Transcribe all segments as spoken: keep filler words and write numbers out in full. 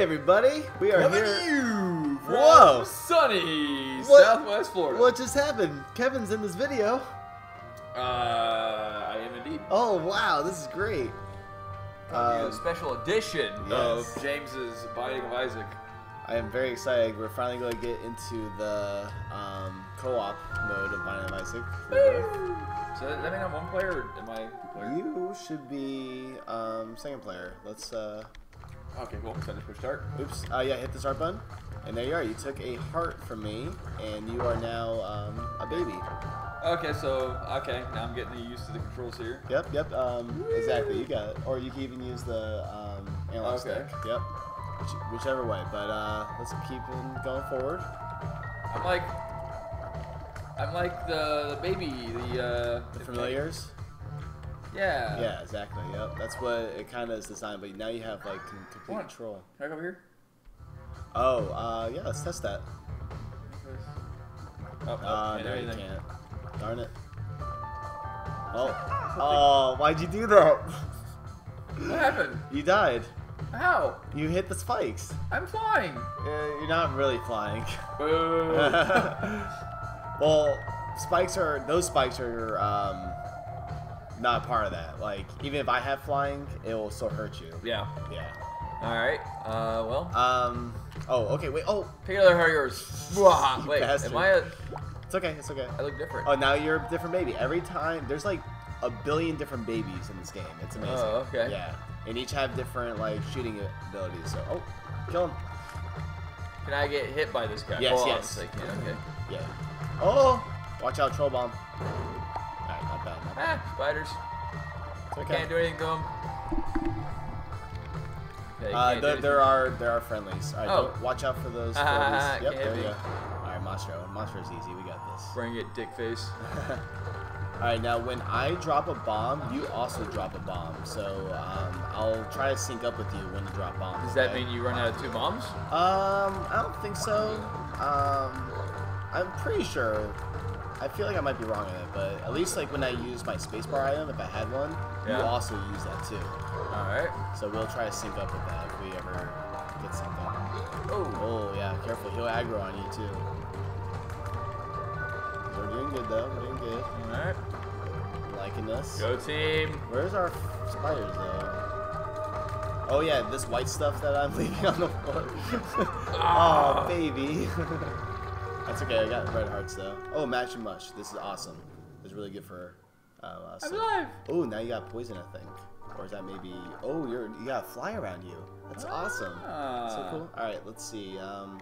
Hey everybody, we are Coming here. Whoa, sunny what? Southwest Florida. What just happened? Kevin's in this video. Uh, I am indeed. Oh wow, this is great. Um, a special edition yes. of James's Binding of Isaac. I am very excited. We're finally going to get into the um, co-op mode of Binding of Isaac. So that mean I'm one player, or am I player? You should be um, second player. Let's. Uh, Okay, cool. So just push start. Oops. Uh, yeah, hit the start button. And there you are. You took a heart from me, and you are now um, a baby. Okay, so, okay. Now I'm getting used to the controls here. Yep, yep. Um, exactly. You got it. Or you can even use the um, analog okay. stick. Yep. Which, whichever way. But uh, let's keep going forward. I'm like, I'm like the, the baby. The, uh, the familiars. The Yeah. Yeah, exactly. Yep. That's what it kind of is designed, but now you have like complete Come control. Can I go over here? Oh, uh, yeah. Let's test that. Oh, oh uh, no, you can't. Darn it. Oh, oh, why'd you do that? What happened? You died. How? You hit the spikes. I'm flying. Uh, you're not really flying. Boo. Well, spikes are those spikes are your. Um, Not part of that. Like, even if I have flying, it will still hurt you. Yeah. Yeah. All right. Uh, well. Um. Oh. Okay. Wait. Oh. Pick another heart of yours. Wait. Bastard. Am I? A... It's okay. It's okay. I look different. Oh, now you're a different baby. Every time, there's like a billion different babies in this game. It's amazing. Oh. Okay. Yeah. And each have different like shooting abilities. So. Oh. Kill him. Can I get hit by this guy? Yes. Oh, yes. I can. Okay. Yeah. Oh. Watch out, troll bomb. Ah, spiders. So okay. Can't do anything to them. Okay, uh, there, there are there are friendlies. All right, oh. Watch out for those. Ah, yep, there we go. All right, Monstro. Monstro's easy. We got this. Bring it, dick face. All right, now when I drop a bomb, you also drop a bomb. So um, I'll try to sync up with you when you drop bombs. Does that okay? mean you run out of two bombs? Um, I don't think so. Um, I'm pretty sure. I feel like I might be wrong on it, but at least like when I use my spacebar item, if I had one, yeah. you also use that too. All right. So we'll try to sync up with that if we ever get something. Oh. Oh yeah, careful. He'll aggro on you too. We're doing good though. We're doing good. All right. Liking this. Go team. Where's our spiders though? Oh yeah, this white stuff that I'm leaving on the floor. Oh baby. That's okay, I got red hearts though. Oh, match and mush. This is awesome. It's really good for uh, us. I'm alive! Oh, now you got poison, I think. Or is that maybe... Oh, you're, you got a fly around you. That's ah. awesome. That's so cool. All right, let's see. Um,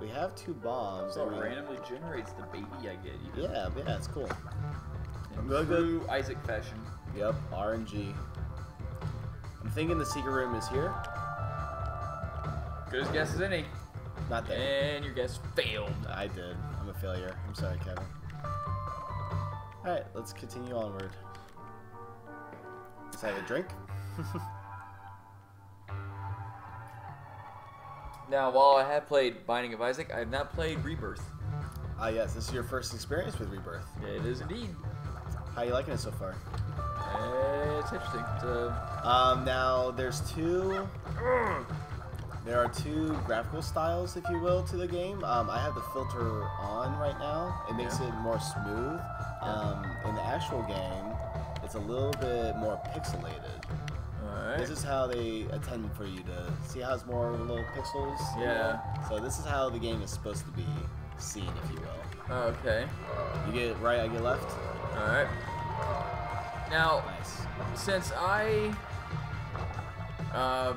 we have two bombs. So it randomly we... generates the baby I get. You know? Yeah, yeah, it's cool. I'm going to go Isaac fashion. Yep, R N G. I'm thinking the secret room is here. Good as guess as any. Not there. And your guess failed. I did. I'm a failure. I'm sorry, Kevin. Alright, let's continue onward. Let's have a drink. Now, while I have played Binding of Isaac, I have not played Rebirth. Ah, uh, yes. This is your first experience with Rebirth. It is indeed. How are you liking it so far? Uh, it's interesting. To... Um, now, there's two... There are two graphical styles, if you will, to the game. Um, I have the filter on right now. It makes yeah. it more smooth. Yeah. Um, in the actual game, it's a little bit more pixelated. All right. This is how they intend for you to see how it's more little pixels. Yeah. You know? So this is how the game is supposed to be seen, if you will. Okay. You get it right, I get left. All right. Now, nice. Since I... Uh,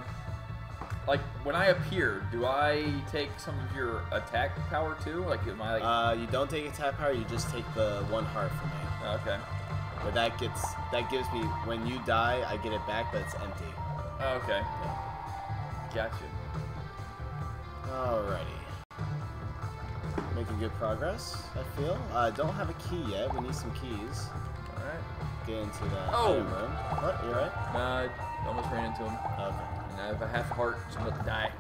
Like, when I appear, do I take some of your attack power, too? Like, am I, like... Uh, you don't take attack power, you just take the one heart from me. Okay. But that gets... That gives me... When you die, I get it back, but it's empty. Okay. Yeah. Gotcha. Alrighty. Making good progress, I feel. I uh, don't have a key yet. We need some keys. Alright. Get into that oh. room. What? You alright? Uh, I almost ran into him. Okay. I have a half heart, so I'm about to die.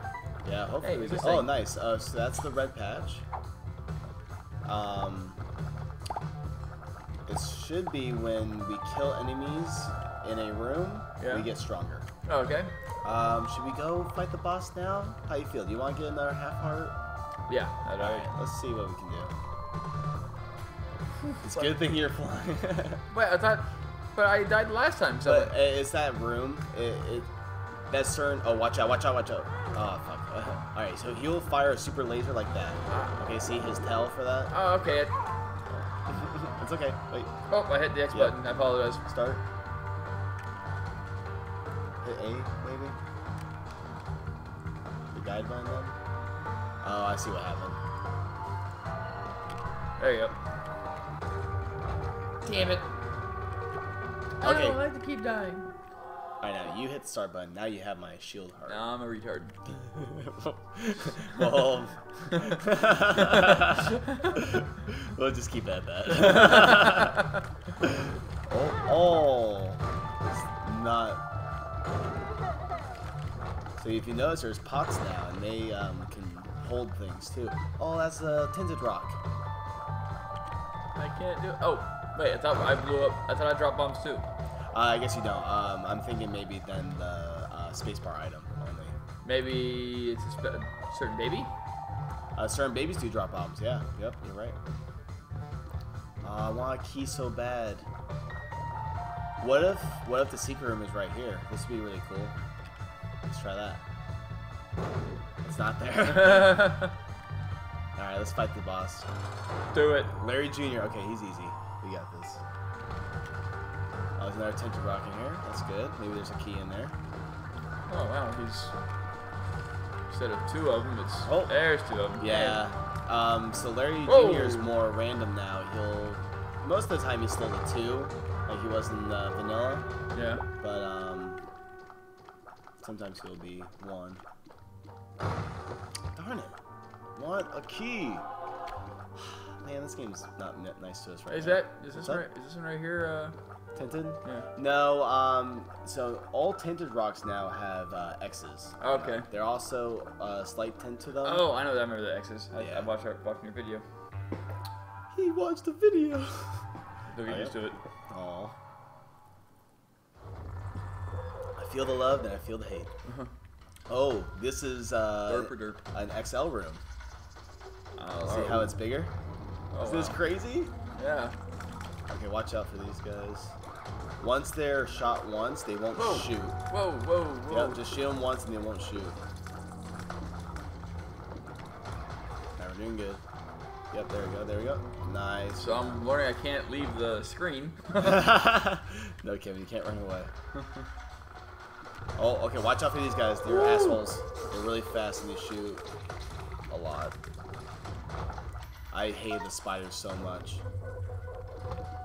Yeah, hopefully. Hey, we just oh, thing. nice. Uh, so that's the red patch. Um, it should be when we kill enemies in a room, yeah. we get stronger. Oh, okay. Um, should we go fight the boss now? How you feel? Do you want to get another half heart? Yeah. All right. Let's see what we can do. It's a good thing you're flying. Wait, I thought, but I died last time. So but it's that room. It, it that certain. Oh, watch out! Watch out! Watch out! Oh, fuck. All right. So he'll fire a super laser like that. Okay. See his tail for that. Oh, okay. It's okay. Wait. Oh, I hit the X yeah. button. I apologize. Start. Hit A, maybe? The guide bind then? Oh, I see what happened. There you go. Damn it. Okay. Oh, I have to keep dying. Alright, now you hit the start button. Now you have my shield heart. No, I'm a retard. Well, we'll just keep that at that. oh, oh. It's not... So if you notice, there's pots now, and they um, can hold things too. Oh, that's a uh, tinted rock. I can't do it. Oh, wait, I thought I blew up. I thought I dropped bombs too. Uh, I guess you don't. Um, I'm thinking maybe then the uh, spacebar item only. Maybe it's a sp certain baby? Uh, certain babies do drop bombs, yeah. Yep, you're right. Uh, I want a key so bad. What if, what if the secret room is right here? This would be really cool. Let's try that. It's not there. Alright, let's fight the boss. Do it. Larry Junior Okay, he's easy. We got this. Oh, there's another tinted rock in here. That's good. Maybe there's a key in there. Oh, wow. He's... Instead of two of them, it's... Oh. There's two of them. Yeah. Um, so Larry Whoa. Junior is more random now. He'll... Most of the time, he's still the two. Like, he was in the vanilla. Yeah. But, um... sometimes he'll be one. Darn it. What a key. Man, this game's not nice to us right is now. That, is, this right, is this one right here? Uh... Tinted? Yeah. No, um, so all tinted rocks now have uh, X's. Oh, okay. Uh, they're also a uh, slight tint to them. Oh, I know that. I remember the X's. I, yeah. I watched, I watched your video. He watched the video. They'll get used to it. Aw. I feel the love, then I feel the hate. Uh-huh. Oh, this is uh, derp derp. An X L room. Oh, see how it's bigger? Oh, is this wow. crazy? Yeah. Okay, watch out for these guys. Once they're shot once, they won't whoa. shoot. Whoa, whoa, whoa. Yep, just shoot them once and they won't shoot. Now we're doing good. Yep, there we go, there we go. Nice. So I'm learning I can't leave the screen. No, Kevin, you can't run away. Oh, okay, watch out for these guys. They're Woo! assholes. They're really fast and they shoot a lot. I hate the spiders so much.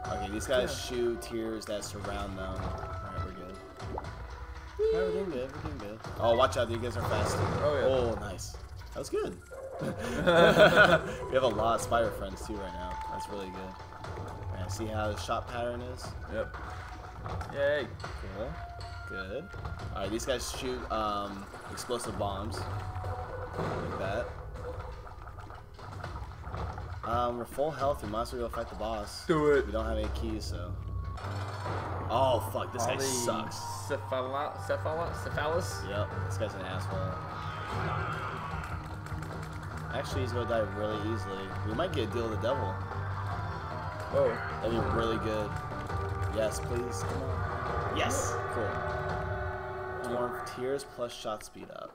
Okay, these guys yeah. shoot tears that surround them. Alright, we're good. Yeah, we're doing good, we're doing good. Oh, watch out, these guys are fast. Oh, yeah. Oh, nice. That was good. We have a lot of spider friends, too, right now. That's really good. Right, see how the shot pattern is? Yep. Yay. Cool. Good. Alright, these guys shoot um, explosive bombs. Like that. Um, we're full health. We might as well go fight the boss. Do it. We don't have any keys, so. Oh, fuck. This Ollie guy sucks. Cephala Cephala Cephalus? Yep. This guy's an asshole. Actually, he's going to die really easily. We might get a deal with the devil. Whoa. That'd be really good. Yes, please. Come on. Yes. Cool. More tears plus shot speed up.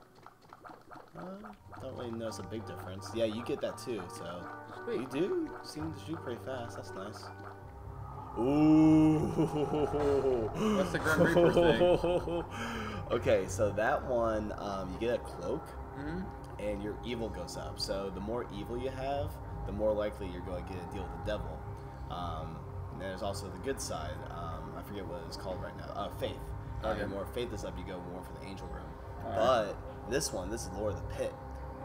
Uh, don't really notice a big difference. Yeah, you get that too, so. Sweet. You do seem to shoot pretty fast. That's nice. Ooh. What's the Grim Reaper thing? Okay, so that one, um, you get a cloak, mm-hmm. and your evil goes up. So the more evil you have, the more likely you're going to get a deal with the devil. Um, and there's also the good side. Um, I forget what it's called right now. Uh, faith. Okay. The more faith is up, you go more for the angel room. All but right. this one, this is Lord of the Pit,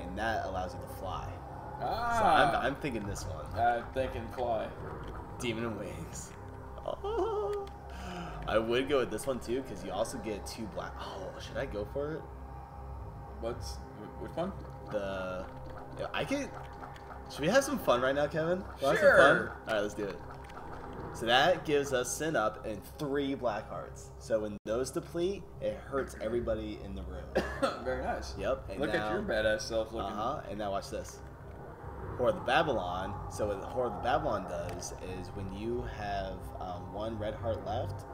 and that allows you to fly. Ah. So I'm, I'm thinking this one. I'm thinking fly. Demon and Wings. Oh. I would go with this one too, because you also get two black. Oh, should I go for it? What's which one? The I could. Should we have some fun right now, Kevin? We'll sure. Have some fun? All right, let's do it. So that gives us Sin up and three black hearts. So when those deplete, it hurts everybody in the room. Very nice. Yep. And Look now, at your badass self looking. Uh-huh. And now watch this. Whore of Babylon. So what the Whore of Babylon does is when you have um, one red heart left,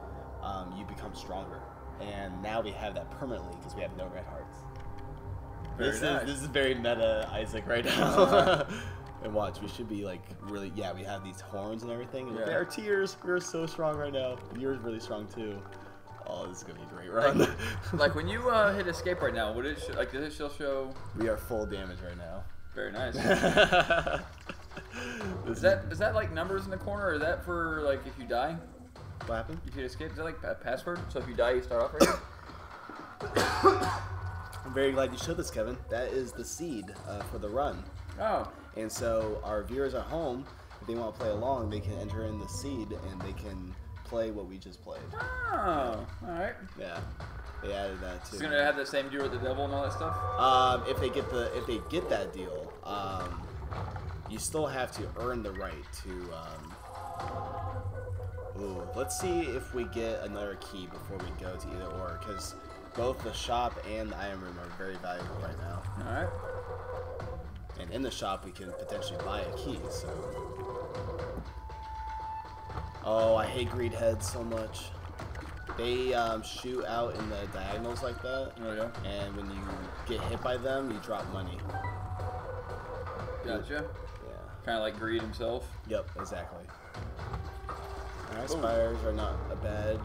um, you become stronger. And now we have that permanently because we have no red hearts. Very this nice. is this is very meta Isaac right now. Uh -huh. And watch, we should be like really, yeah, we have these horns and everything. And yeah. Our tears, we're so strong right now. You're really strong too. Oh, this is gonna be a great run. Like, like when you uh, hit escape right now, would it sh like does it still show? We are full damage right now. Very nice. Is that is that like numbers in the corner? Or is that for like if you die? What happened? If you hit escape, is that like a password? So if you die, you start off right. I'm very glad you showed this, Kevin. That is the seed uh, for the run. Oh. And so our viewers at home, if they want to play along, they can enter in the seed and they can play what we just played. Oh, yeah. All right. Yeah, they added that too. It's gonna have the same deal with the devil and all that stuff. Um, if they get the if they get that deal, um, you still have to earn the right to. Um, ooh, let's see if we get another key before we go to either or, because both the shop and the iron room are very valuable right now. All right. And in the shop, we can potentially buy a key, so... Oh, I hate greed heads so much. They um, shoot out in the diagonals like that. Oh, yeah? And when you get hit by them, you drop money. Gotcha. Yeah. Kind of like Greed himself. Yep, exactly. Alright, spires are not a bad...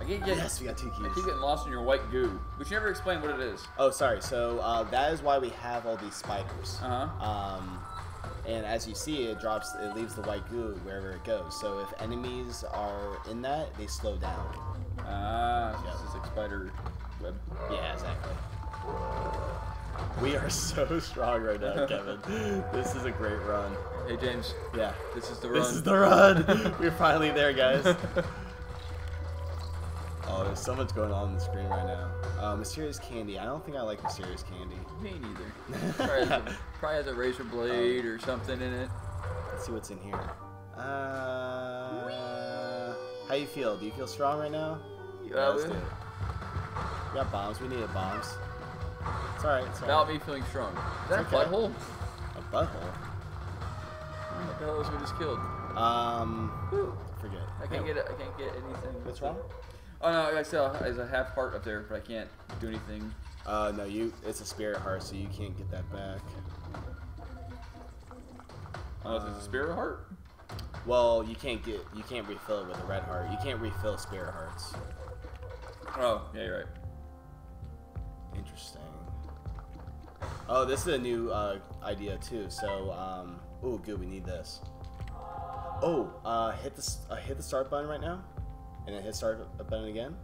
I keep getting, yes, we got two keys. I keep getting lost in your white goo, which you never explain what it is. Oh, sorry. So uh, that is why we have all these spiders. Uh-huh. Um, and as you see, it drops, it leaves the white goo wherever it goes. So if enemies are in that, they slow down. Ah, yeah. So it's like spider web. Yeah, exactly. We are so strong right now, Kevin. This is a great run. Hey, James. Yeah. This is the run. This is the run. We're finally there, guys. Oh, there's so much going on on the screen right now. Uh, Mysterious Candy. I don't think I like Mysterious Candy. Me neither. Probably, has a, probably has a razor blade um, or something in it. Let's see what's in here. Uh, how you feel? Do you feel strong right now? Yeah, yeah let's do it. We got bombs. We needed bombs. It's alright. It's all right. About me feeling strong. Is that it's a okay. butthole? A butthole? What the hell else we just killed? Um, Woo. Forget. I can't yeah. get. I can't get anything. What's wrong? Oh no, I still there's a half heart up there, but I can't do anything. Uh, no, you it's a spirit heart, so you can't get that back. Unless um, it's a spirit heart? Well, you can't get you can't refill it with a red heart. You can't refill spirit hearts. Oh, yeah, you're right. Interesting. Oh, this is a new uh, idea too. So, um, ooh, good. We need this. Oh, uh, hit the uh, hit the start button right now. And then hit start button again.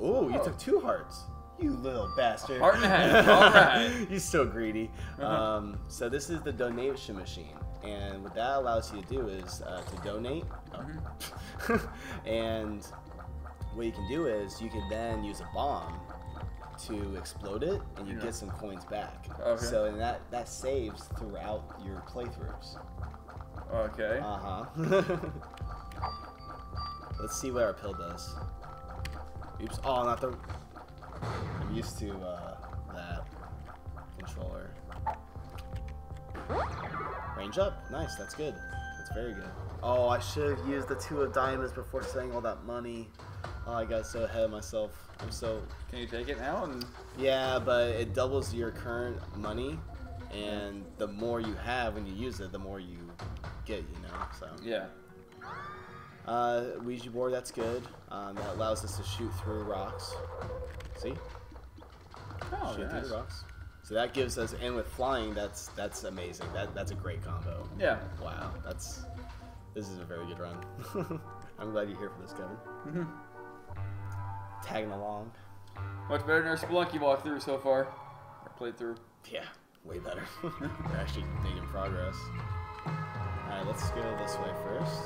Ooh, you oh. took two hearts. You little bastard. A heart and a half. All right. You're so greedy. Um, so this is the donation machine. And what that allows you to do is uh, to donate. Oh. And what you can do is you can then use a bomb to explode it, and you yeah. get some coins back. Okay. So and that, that saves throughout your playthroughs. Okay. Uh-huh. Let's see what our pill does. Oops. Oh, not the... I'm used to uh, that controller. Range up. Nice. That's good. That's very good. Oh, I should have used the two of diamonds before spending all that money. Oh, I got so ahead of myself. I'm so... Can you take it now? And... Yeah, but it doubles your current money. And the more you have when you use it, the more you get, you know? So yeah. Uh, Ouija board, that's good. Um, that allows us to shoot through rocks. See? Oh, shoot nice. through rocks. So that gives us, and with flying, that's that's amazing. That that's a great combo. Yeah. Wow. That's this is a very good run. I'm glad you're here for this, Kevin. Mm-hmm. Tagging along. Much better than our Spelunky walkthrough so far. Our playthrough. Yeah, way better. We're actually making progress. All right, let's go this way first.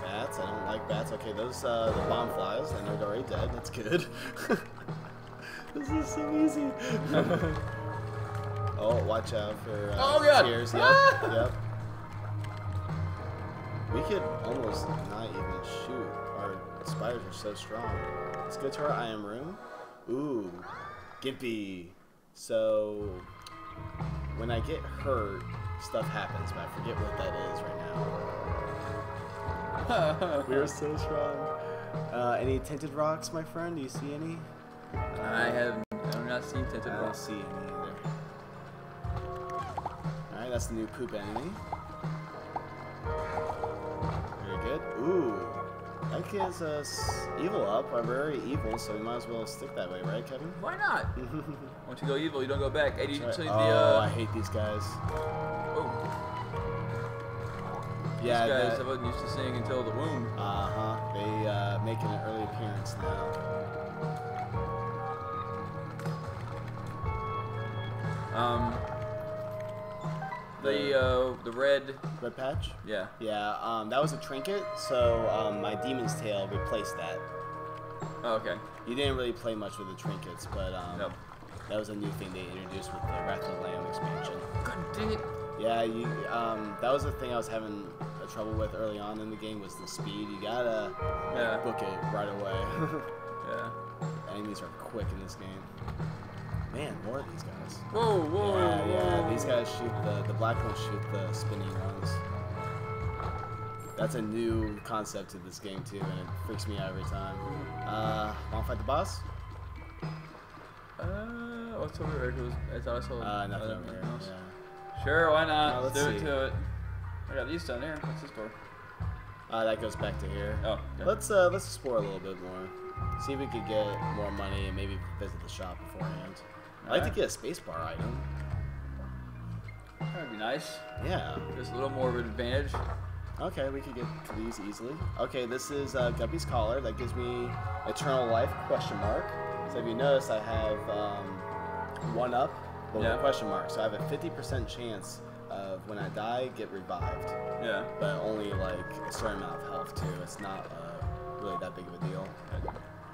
Bats. I don't like bats. Okay, those uh, the bomb flies. I know they're already dead. That's good. This is so easy. Oh, watch out for uh, oh, God. tears. Yep. Ah! Yep. We could almost not even shoot. Our spiders are so strong. Let's go to our iron room. Ooh, Gimpy. So when I get hurt, stuff happens, but I forget what that is right now. We are so strong. Uh, any tinted rocks, my friend? Do you see any? Uh, I have. I've not seen tinted rocks. I don't see any either. All right, that's the new poop enemy. Very good. Ooh, that gives us evil up. I'm very evil, so we might as well stick that way, right, Kevin? Why not? Once you go evil, you don't go back. Eddie, right. Oh, the, uh... I hate these guys. Yeah, these guys, that, I wasn't used to seeing until the womb. Uh-huh. They uh, make an early appearance now. Um, the uh, the red red patch. Yeah. Yeah. Um, that was a trinket, so um, my Demon's Tail replaced that. Oh, okay. You didn't really play much with the trinkets, but um, nope. That was a new thing they introduced with the Wrath of the Lamb expansion. God dang it. Yeah, you, um, that was the thing I was having trouble with early on in the game was the speed. You gotta yeah. like, book it right away. Yeah. Enemies are quick in this game. Man, more of these guys. Whoa, whoa, yeah, whoa. Yeah, these guys shoot the, the black ones shoot the spinning ones. That's a new concept to this game too, and it freaks me out every time. Uh, wanna fight the boss? Uh, what's over here? I thought I saw uh, nothing over here. Yeah. Sure, why not? No, let's, let's do see. it to it. I got these down here. What's this door? Uh, that goes back to here. Oh. Okay. Let's uh, let's explore a little bit more. See if we could get more money and maybe visit the shop beforehand. All I'd right. like to get a spacebar item. That would be nice. Yeah. Just a little more of an advantage. Okay, we could get to these easily. Okay, this is uh, Guppy's collar. That gives me eternal life question mark. So if you notice, I have um, one up. But yeah. with a question mark, so I have a fifty percent chance of when I die, get revived. Yeah. But only like a certain amount of health too. It's not uh, really that big of a deal.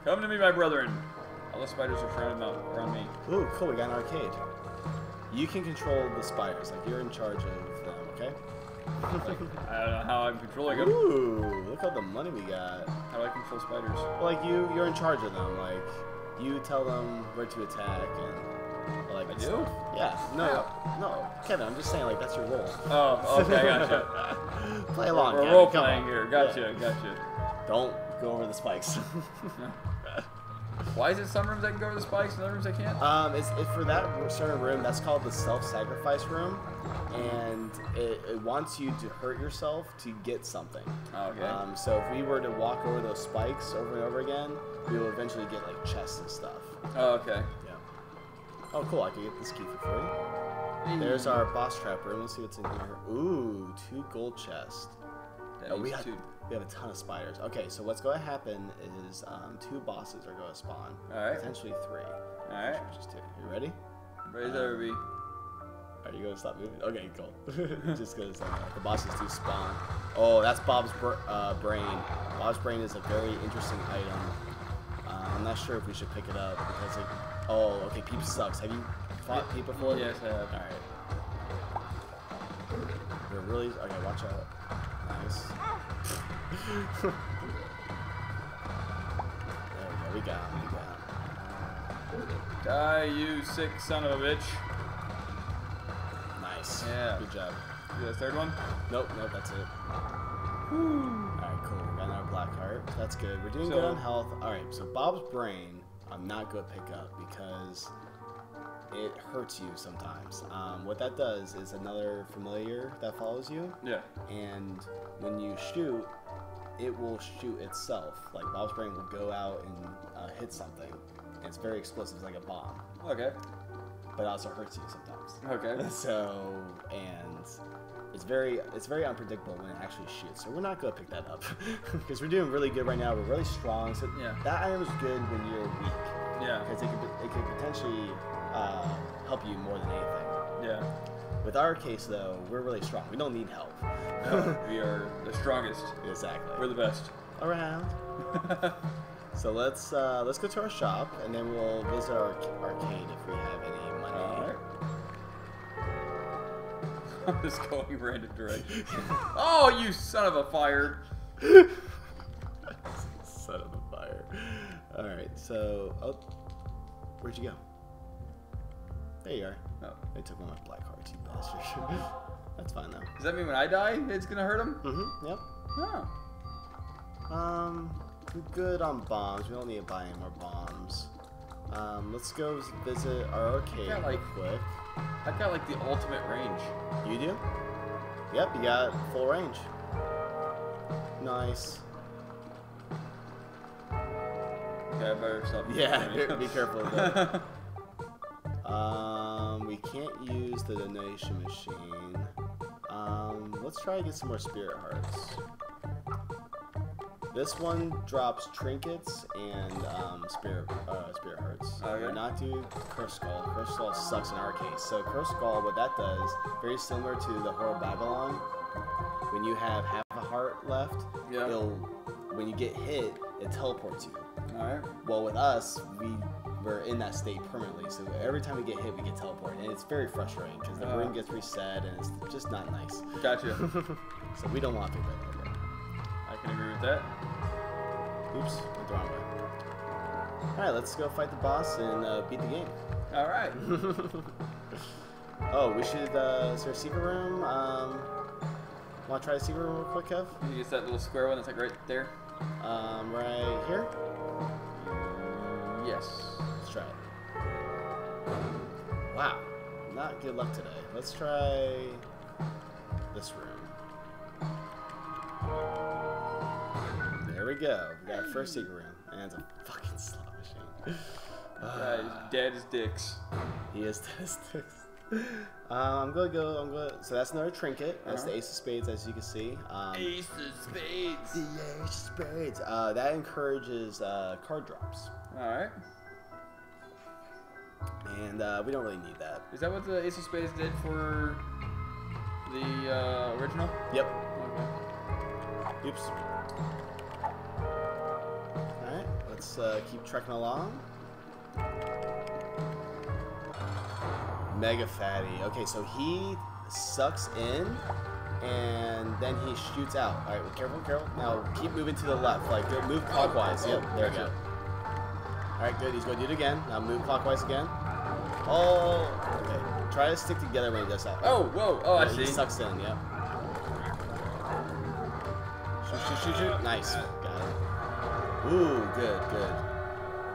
Come to me, my brethren. All the spiders are around, around me. Ooh, cool. We got an arcade. You can control the spiders. Like you're in charge of them. Okay. Like, I don't know how I'm controlling them. Ooh, look at the money we got. How do I control spiders? Well, like you, you're in charge of them. Like you tell them where to attack and. Like I do? Stuff. Yeah. No, no. Kevin, I'm just saying, like, that's your role. Oh, okay, gotcha. Play along, We're Kevin, role playing on. here. Gotcha, yeah. gotcha. Don't go over the spikes. Why is it some rooms I can go over the spikes and other rooms I can't? Um, it's it, for that certain room, that's called the self-sacrifice room, and it, it wants you to hurt yourself to get something. Okay. Um, so if we were to walk over those spikes over and over again, we will eventually get, like, chests and stuff. Oh, okay. Oh, cool. I can get this key for free. Mm. There's our boss trap room. Let's see what's in here. Ooh, two gold chests. Oh, we, have, we have a ton of spiders. Okay, so what's going to happen is um, two bosses are going to spawn. All right. Potentially three. All right. Just two. You ready? Ready there, be. Are you going to stop moving? Okay, cool. Just because uh, the bosses do spawn. Oh, that's Bob's br uh, brain. Bob's brain is a very interesting item. Uh, I'm not sure if we should pick it up because it... Oh, okay, Peep sucks. Have you fought Peep before? Yes, I have. Alright. We're really... Okay, watch out. Nice. There we go, we got him, we got him. Die, you sick son of a bitch. Nice. Yeah. Good job. You got a third one? Nope, nope, that's it. Alright, cool. We got another black heart. That's good. We're doing so, good on health. Alright, so Bob's brain... I'm not going to pick up because it hurts you sometimes. Um, what that does is another familiar that follows you. Yeah. And when you shoot, it will shoot itself. Like Bob's brain will go out and uh, hit something. It's very explosive, it's like a bomb. Okay. But it also hurts you sometimes. Okay. So and it's very it's very unpredictable when it actually shoots. So we're not gonna pick that up because we're doing really good right now. We're really strong. So yeah. That item is good when you're weak. Yeah. Because it could it could potentially uh, help you more than anything. Yeah. With our case though, we're really strong. We don't need help. No, we are the strongest. Exactly. We're the best around. So let's uh, let's go to our shop and then we'll visit our arcade if we have any money. All right. I'm just going random directions. Oh, you son of a fire! Son of a fire. Alright, so... Oh, where'd you go? There you are. Oh. They took one of my black hearts, you bastard. That's fine, though. Does that mean when I die, it's gonna hurt him? Mm-hmm, yep. Oh. Um, we're good on bombs. We don't need to buy any more bombs. Um, let's go visit our arcade got, like, real quick. I've got, like, the ultimate range. You do? Yep, you got full range. Nice. Okay, by yourself. Yeah, be careful of that. Um, we can't use the donation machine. Um, let's try to get some more spirit hearts. This one drops trinkets and um, spirit uh, spirit hearts. Okay. We're not doing Curse Skull. Curse Skull sucks in our case. So Curse Skull, what that does, very similar to the Whore of Babylon. When you have half a heart left, yeah. it'll, when you get hit, it teleports you. All right. Well, with us, we we're in that state permanently. So every time we get hit, we get teleported, and it's very frustrating because the uh, room gets reset, and it's just not nice. Gotcha. So we don't want to do that. I agree with that. Oops, went the wrong way. Alright, let's go fight the boss and uh, beat the game. Alright. Oh, we should, uh, is there a secret room? Um, want to try the secret room real quick, Kev? Can you use that little square one that's like right there? Um, right here? Yes. Let's try it. Wow, not good luck today. Let's try this room. There we go. We got our first secret room, and it's a fucking slot machine. Uh, he's dead as dicks. He is dead as dicks. Um, I'm gonna go. I'm gonna. So that's another trinket. That's uh-huh. the Ace of Spades, as you can see. Um, Ace of Spades. The Ace of Spades. Uh, that encourages uh, card drops. All right. And uh, we don't really need that. Is that what the Ace of Spades did for the uh, original? Yep. Okay. Oops. Let's uh, keep trekking along. Mega fatty. Okay, so he sucks in, and then he shoots out. All right, well, careful, careful. Now keep moving to the left. Like move clockwise. Oh, oh, yep, there we go. All right, good. He's going to do it again. Now move clockwise again. Oh, okay. Try to stick together when he does that. Oh, whoa. Oh, yeah, I see. He sucks in. Yep. Shoot, shoot, shoot, shoot. Nice. Ooh, good, good.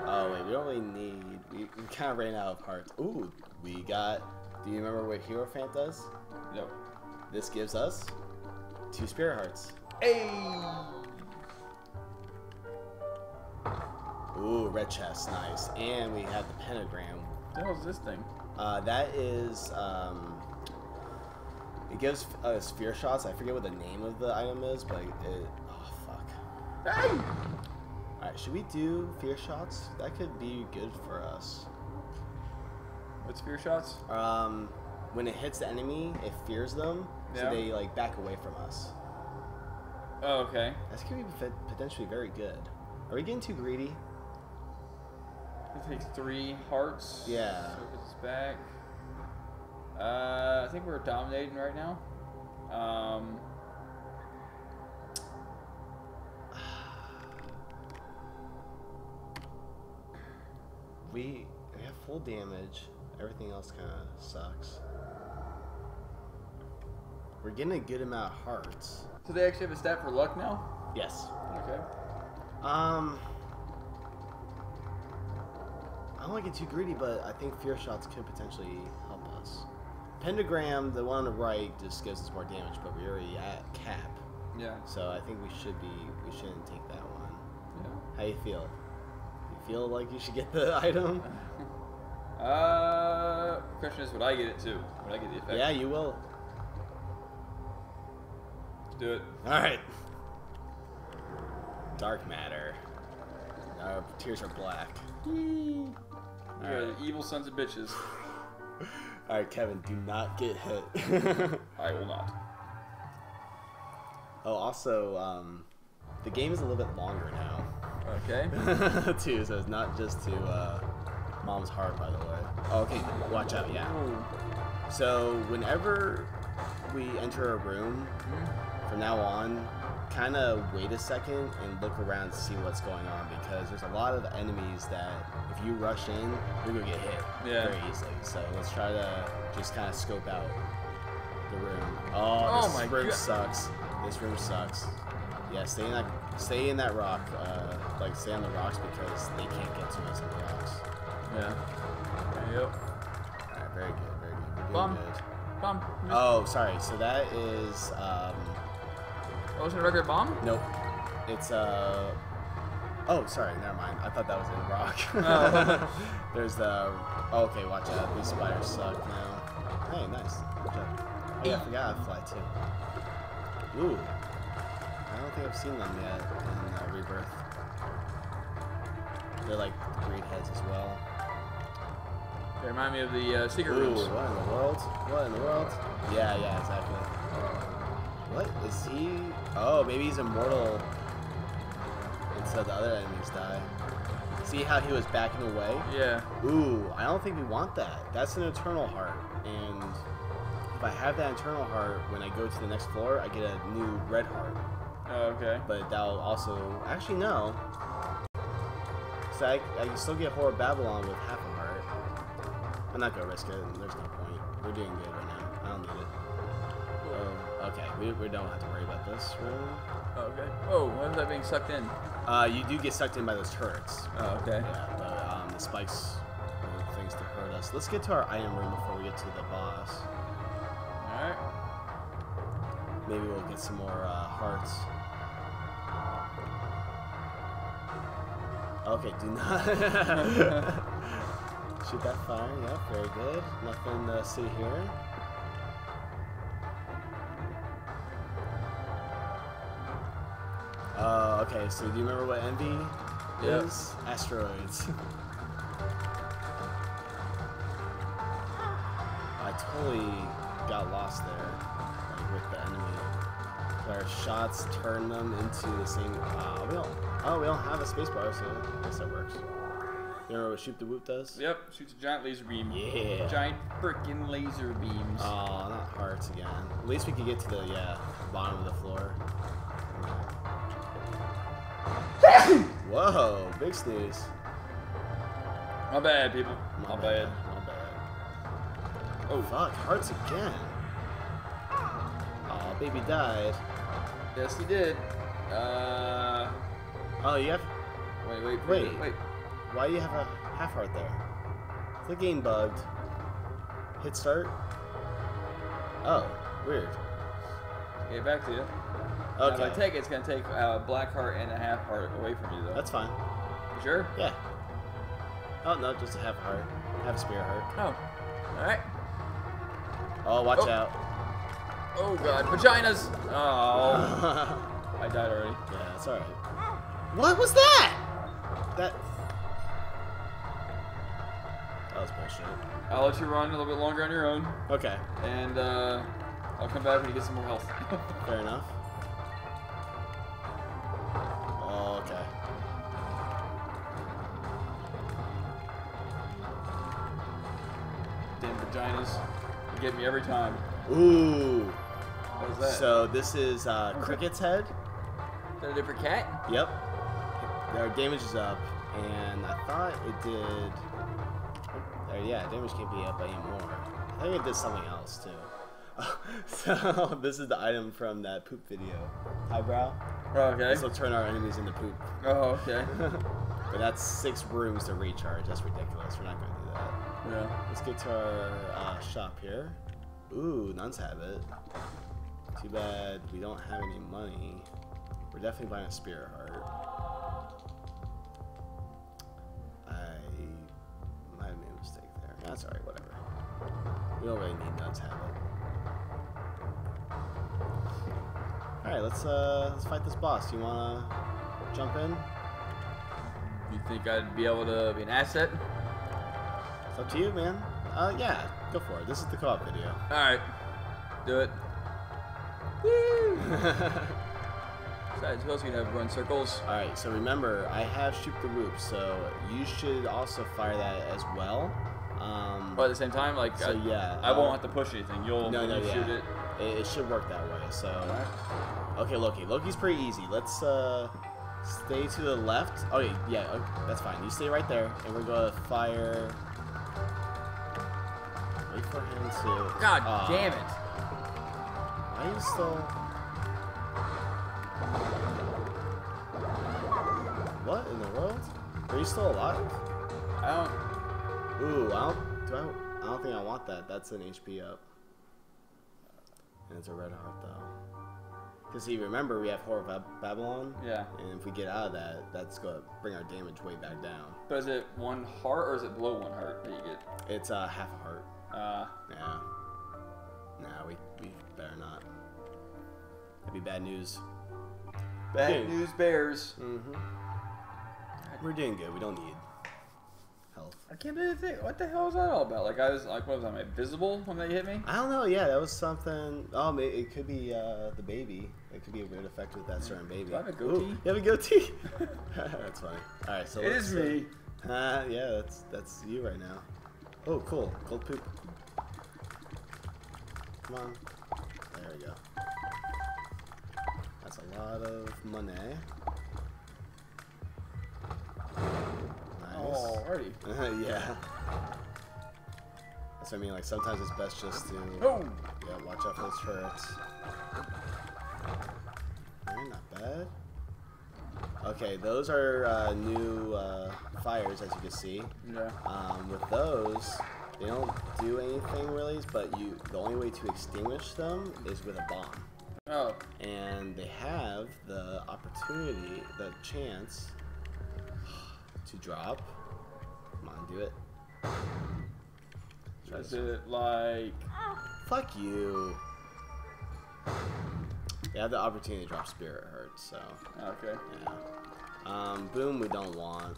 Oh, wait, we don't really need... We, we kind of ran out of hearts. Ooh, we got... Do you remember what Hero Fant does? Nope. This gives us two spirit hearts. Hey! Ooh, red chest, nice. And we have the pentagram. What was this thing? Uh, that is... Um, it gives uh, spear shots. I forget what the name of the item is, but it... Oh, fuck. Hey! Alright, should we do fear shots? That could be good for us. What's fear shots? Um, when it hits the enemy, it fears them, yeah. so they like back away from us. Oh, okay. That's gonna be potentially very good. Are we getting too greedy? It takes three hearts. Yeah. So it's back. Uh, I think we're dominating right now. Um. We have full damage. Everything else kind of sucks. We're getting a good amount of hearts. Do they actually have a stat for luck now? Yes. Okay. Um, I don't want to get too greedy, but I think fear shots could potentially help us. Pentagram, the one on the right, just gives us more damage, but we're already at cap. Yeah. So I think we should be. We shouldn't take that one. Yeah. How you feel? Feel like you should get the item? Uh, question is, would I get it too? Would I get the effect? Yeah, you will. Let's do it. Alright. Dark matter. Our tears are black. You are the evil sons of bitches. Alright, Kevin, do not get hit. I will not. Oh, also, um, the game is a little bit longer now. Okay. Two, so it's not just to uh, Mom's heart, by the way. Okay, watch out, yeah. So whenever we enter a room, from now on, kind of wait a second and look around to see what's going on, because there's a lot of enemies that if you rush in, you're going to get hit yeah. very easily. So let's try to just kind of scope out the room. Oh, this oh my room God. sucks. This room sucks. Yeah, stay in that, stay in that rock. Uh, like, stay on the rocks because they can't get to us on the rocks. Yeah. Yep. All right, very good, very good. We're doing Bum. good. Bum. Oh, sorry. So that is... Um, Oh, was it a regular bomb? Nope. It's, uh... Oh, sorry, never mind. I thought that was in the rock. Oh. There's the... Oh, okay, watch out. These spiders suck now. Hey, nice. Good job. Oh, yeah, I forgot I fly, too. Ooh. I don't think I've seen them yet in uh, Rebirth. They're, like, green heads as well. They remind me of the uh, secret Ooh, rooms. Ooh, what in the world? What in the world? Yeah, yeah, exactly. What? Is he... Oh, maybe he's immortal. Instead the other enemies die. See how he was backing away? Yeah. Ooh, I don't think we want that. That's an eternal heart. And if I have that eternal heart, when I go to the next floor, I get a new red heart. Oh, okay. But that'll also... Actually, no. So I, I can still get Whore of Babylon with half a heart. I'm not going to risk it. There's no point. We're doing good right now. I don't need it. Okay, we, we don't have to worry about this room. Oh, okay. Oh, why was I being sucked in? Uh, you do get sucked in by those turrets. Oh, okay. Yeah, but um, the spikes are things to hurt us. Let's get to our item room before we get to the boss. All right. Maybe we'll get some more uh, hearts. Okay, do not. Shoot that fire. Yep, yeah, very good. Nothing to see here. Uh, okay, so do you remember what Envy yep. is? Asteroids. I totally got lost there, like, with the enemy. Our shots turn them into the same... Uh, we don't, oh, we don't have a space bar, so I guess that works. You remember what Shoop da Whoop does? Yep, shoots a giant laser beam. Yeah. Giant frickin' laser beams. Oh, not hearts again. At least we could get to the, yeah, bottom of the floor. Whoa, big sneeze. My bad, people. My, my bad. bad. My bad. Oh, fuck, hearts again. Aw, oh, baby died. Yes, he did. Uh. Oh, you have. Wait, wait, wait. Wait. wait. Why do you have a half heart there? Is the game bugged? Hit start. Oh, weird. Get back to you. Okay. Now, if I take it, it's going to take uh, a black heart and a half heart away from you, though. That's fine. You sure? Yeah. Oh, no, just a half heart. Half a spear heart. Oh. All right. Oh, watch oh. out. Oh, God. Vaginas! Oh. I died already. Yeah, it's all right. What was that? That... That was bullshit. I'll let you run a little bit longer on your own. Okay. And uh, I'll come back when you get some more health. Fair enough. Get me every time. Ooh. What was that? So this is uh, Cricket's head. Is that a different cat? Yep. Our damage is up, and I thought it did. Or, yeah, damage can't be up anymore. I think it did something else too. So this is the item from that poop video. Highbrow. Oh, okay. This will turn our enemies into poop. Oh, okay. But that's six rooms to recharge. That's ridiculous. We're not going to do that. Yeah. Let's get to our uh, shop here. Ooh, nuns have it. Too bad we don't have any money. We're definitely buying a spirit heart. I might have made a mistake there. That's alright, whatever. We don't really need nuns have it. Alright, let's uh, let's fight this boss. You wanna jump in? You think I'd be able to be an asset? It's up to you, man. Uh, yeah, go for it. This is the co-op video. All right, do it. Woo! Besides, who else are you gonna have run circles? All right. So remember, I have Shoop da Whoop, so you should also fire that as well. Um, but at the same time, like, so, I, yeah, I won't um, have to push anything. You'll no, no, shoot yeah. it. it. It should work that way. So, okay, Loki. Loki's pretty easy. Let's uh, stay to the left. Oh okay, yeah, okay, that's fine. You stay right there, and we're gonna fire. Wait for him to. God uh, damn it! Why are you still? What in the world? Are you still alive? I don't. Ooh, I don't. Do I? I don't think I want that. That's an H P up. And it's a red heart though. Cause see, remember we have Whore of Babylon. Yeah. And if we get out of that, that's gonna bring our damage way back down. But is it one heart or is it below one heart that you get? It's uh, half a heart. Uh. Yeah. Nah, we we better not. That'd be bad news. Bad Dude. news bears. Mm-hmm. We're doing good. We don't need health. I can't do the thing. What the hell was that all about? Like I was like, what was I? Am I visible when they hit me? I don't know. Yeah, that was something. Oh, it, it could be uh, the baby. It could be a weird effect with that certain baby. Do I have a goatee? Ooh, you have a goatee. That's funny. All right, so it is me. Uh, yeah, that's that's you right now. Oh, cool. Cold poop. Come on. There we go. That's a lot of money. Nice. Oh, already. Yeah. That's what I mean. Like sometimes it's best just to oh. yeah, watch out for those turrets. They're not bad. Okay, those are uh, new uh, fires, as you can see. Yeah. Um, with those, they don't do anything really, but you the only way to extinguish them is with a bomb. Oh. And they have the opportunity, the chance. To drop. Come on, do it. Is it like... Fuck you. They have the opportunity to drop Spirit Hurt, so... Okay. Yeah. Um, boom, we don't want.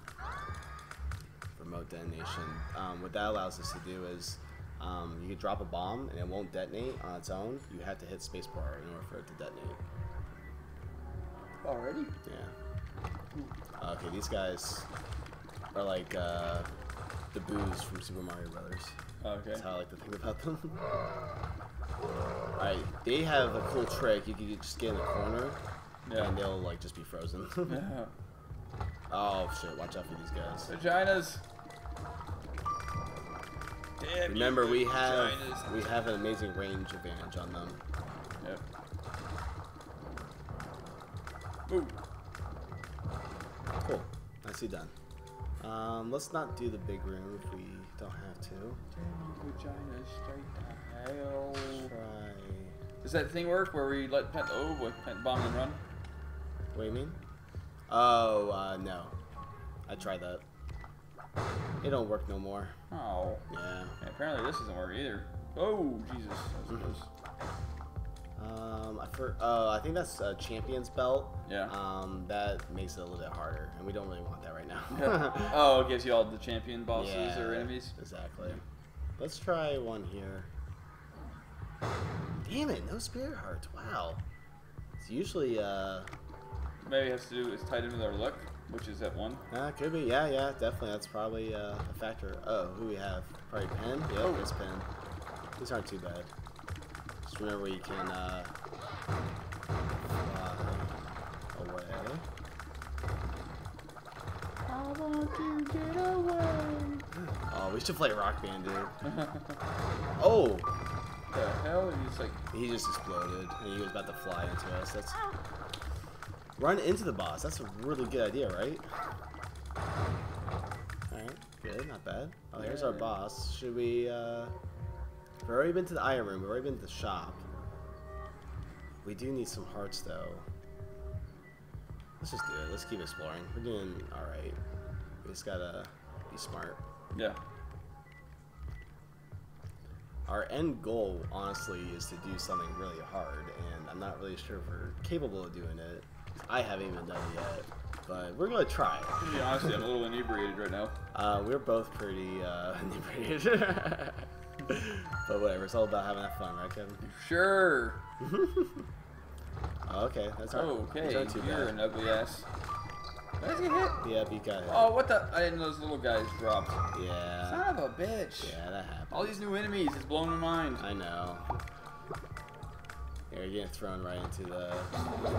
Remote detonation. Um, what that allows us to do is um, you can drop a bomb and it won't detonate on its own. You have to hit spacebar in order for it to detonate. Already? Yeah. Okay, these guys... Or like uh, the boos from Super Mario Brothers. Okay. That's how I like to think about them. Alright, they have a cool trick. You can just get in the corner, yeah. and they'll like just be frozen. Yeah. Oh shit! Watch out for these guys. Vaginas. Damn. Remember, we have vaginas. we have an amazing range advantage on them. Yep. Ooh. Cool. Nicely done. Um, let's not do the big room if we don't have to. Vagina straight to hell. Try. Does that thing work where we let pet oh with pet bomb and run? What do you mean? Oh uh, no, I tried that. It don't work no more. Oh. Yeah. And apparently this doesn't work either. Oh Jesus. Um, I for uh, I think that's uh, Champion's belt. Yeah. Um, that makes it a little bit harder, and we don't really want that right now. Yeah. Oh, it gives you all the champion bosses yeah, or enemies. Exactly. Yeah. Let's try one here. Damn it! No spirit hearts. Wow. It's usually uh. Maybe it has to do is tied into their luck, which is at one. Uh, could be. Yeah, yeah, definitely. That's probably uh, a factor. Oh, who we have? Probably Pen. Yeah, oh. It's Pen. These aren't too bad. Remember you can uh, fly away. I want you to get away. Oh, we should play Rock Band, dude. Oh! The hell? He's like he just exploded and he was about to fly into us. That's run into the boss. That's a really good idea, right? All right, good, not bad. Oh, here's yeah. our boss. Should we? Uh... We've already been to the iron room. We've already been to the shop. We do need some hearts, though. Let's just do it. Let's keep exploring. We're doing all right. We just gotta be smart. Yeah. Our end goal, honestly, is to do something really hard, and I'm not really sure if we're capable of doing it. I haven't even done it yet, but we're gonna try it. Yeah, honestly, I'm a little inebriated right now. Uh, we're both pretty uh, inebriated. But whatever, it's all about having that fun, right, Kevin? Sure. Okay, that's all. Okay, you're an ugly ass. Did he hit? Yeah, he got hit. Oh, what the? I didn't know those little guys dropped. Yeah. Son of a bitch. Yeah, that happened. All these new enemies. It's blowing my mind. I know. Yeah, you're getting thrown right into the, the